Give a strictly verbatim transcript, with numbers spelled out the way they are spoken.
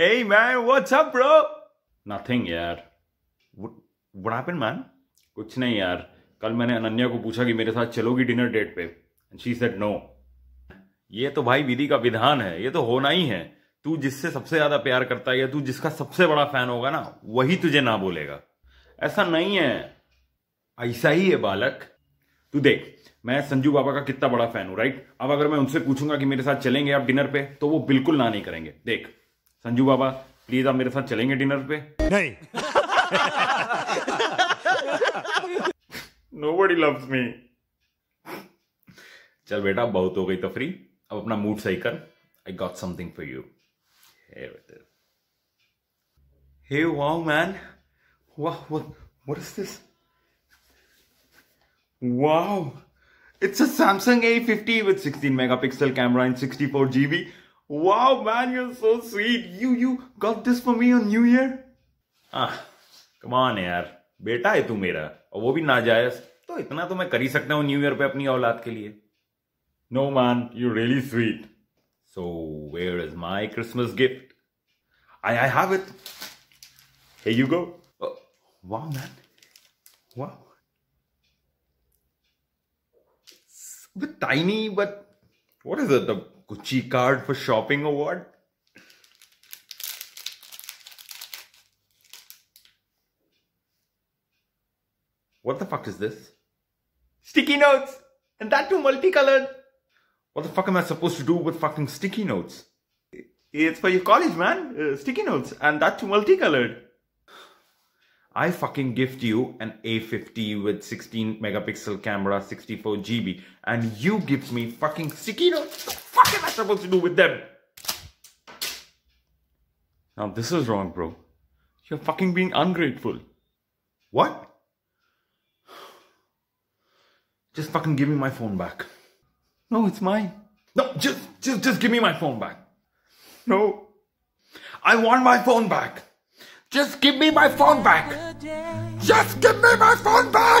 Hey man, what's up bro? Nothing yaar. What, what happened man? Kuch nahi yaar. Kal maine Ananya ko pucha ki mere saath chalogi dinner date pe and she said no. ये तो भाई विधि का विधान है, ये तो होना ही है। तू जिससे सबसे ज्यादा प्यार करता है या तू जिसका सबसे बड़ा फैन होगा ना, वही तुझे ना बोलेगा। ऐसा नहीं है, ऐसा ही है बालक। तू देख, मैं संजू बाबा का कितना बड़ा फैन हूं, राइट? अब अगर मैं उनसे पूछूंगा कि मेरे साथ चलेंगे आप डिनर पे, तो वो बिल्कुल ना नहीं करेंगे। देख संजू बाबा प्लीज आप मेरे साथ चलेंगे डिनर पे? नहीं। Nobody loves me. चल बेटा बहुत हो गई तफरी, अब अपना मूड सही कर। I got something for you. Hey wow man, वाह what is this? Wow, it's a Samsung A fifty with sixteen megapixel camera and sixty-four G B. Wow man, you're so sweet. You you got this for me on New Year? Ah, come on यार, बेटा है तू मेरा और वो भी नाजायज, तो इतना तो मैं कर ही सकता हूँ न्यू ईयर पे अपनी औलाद के लिए। No man, you're really sweet. So where is my Christmas gift? I I have it. Here you go. Oh, wow man. Wow. It's a bit tiny, but what is it? The Gucci card for shopping or what? What the fuck is this? Sticky notes, and that too multicolored. What the fuck am I supposed to do with fucking sticky notes? It's for your college, man. Uh, sticky notes. And that's multicolored. I fucking gift you an A fifty with sixteen megapixel camera, sixty-four G B. And you gives me fucking sticky notes. What the fuck am I supposed to do with them? Now this is wrong, bro. You're fucking being ungrateful. What? Just fucking give me my phone back. No, it's mine. No, just, just, just give me my phone back. No, I want my phone back. Just give me my phone back. Just give me my phone back.